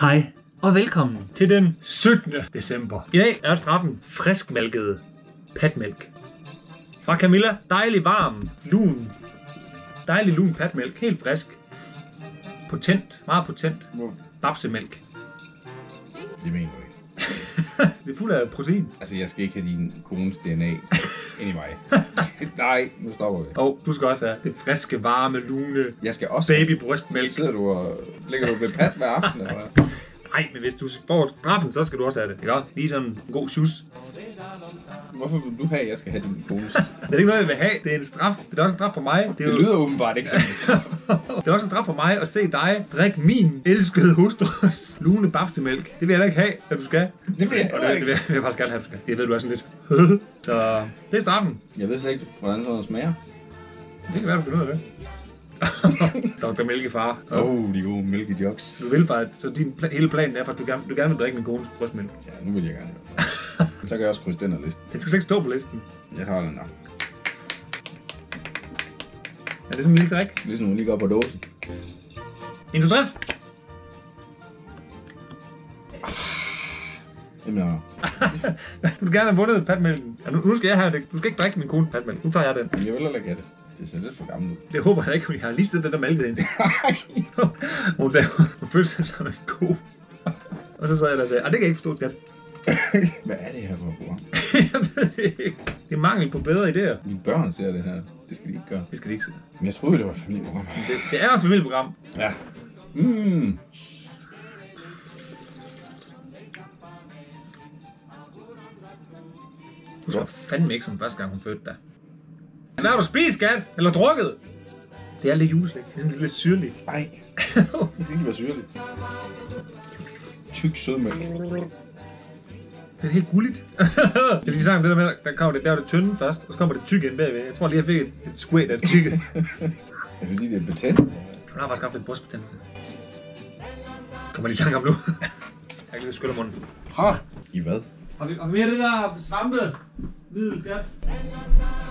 Hej og velkommen til den 17. december. I dag er straffen friskmælket patmælk. Fra Camilla, dejlig varm, lun. Dejlig lun patmælk, helt frisk. Potent, meget potent. Babsemælk. Det mener du ikke. Det er fuld af protein. Altså, jeg skal ikke have din kones DNA ind i mig. Nej, nu stopper vi. Og du skal også have det friske, varme, lune. Jeg skal også babybrystmælk. Sidder du og ligger du ved pat hver aften, eller hvad? Nej, men hvis du får straffen, så skal du også have det, ikke også? Lige sådan en god shoes. Hvorfor vil du have, at jeg skal have din bonus? Det er ikke noget, jeg vil have. Det er en straf. Det er også en straf for mig. Det lyder jo åbenbart ikke som en straf. Det er også en straf for mig at se dig drikke min elskede hustrus lune babsemælk. Det vil jeg da ikke have, at du skal. Det vil jeg ikke. Det vil jeg faktisk gerne have, at du skal. Jeg ved, du er sådan lidt. Så det er straffen. Jeg ved slet ikke, hvordan sådan noget smager. Det kan være, du finder ud af det. Dr. Mælkefar. De gode mælkejokes. Du vil faktisk, så din hele planen er, at du gerne vil drikke min kones brystmælk. Ja, nu vil jeg gerne. Så kan jeg også krydse den her liste. Den skal ikke stå på listen. Jeg tager den nok. Er det sådan en lille træk? Ligesom hun lige går på dåsen. 1, 2, 3! Jamen, du vil gerne have vundet patmælken. Ja, nu skal jeg have det. Du skal ikke drikke min kones patmælk. Nu tager jeg den. Jeg vil heller ikke have det. Det ser lidt for gammel ud. Det håber jeg ikke, hun har lige siddet den der malkede ind. Hun sagde, hun følte sig som en ko. Og så sad jeg der og sagde, det kan jeg ikke forstå, skat. Hvad er det her for program? Jeg ved det ikke. Det er mangel på bedre idéer. Mine børn ser det her. Det skal de ikke gøre. Det skal de ikke se. Men jeg troede, det var et familieprogram. Det er også et familieprogram. Ja. Du skal fandme ikke som første gang, hun fødte dig. Hvad har du spist, skat? Eller drukket? Det er lidt juleslik. Det er sådan lidt syrligt. Nej. Det skal ikke være syrligt. Tyk sødmælk. Det er helt gulligt. Det er lige sammen det der med, der kommer det, der er det tynde først, og så kommer det tykke ind bagved. Jeg tror lige, jeg fik et squat af det tykke. Er det fordi, det er betændt? Hun har faktisk haft lidt brystbetændelse. Kommer lige i tanke om nu. Jeg kan lige skylde munden. I hvad? Har vi mere af det der svampe? Hvid, skat?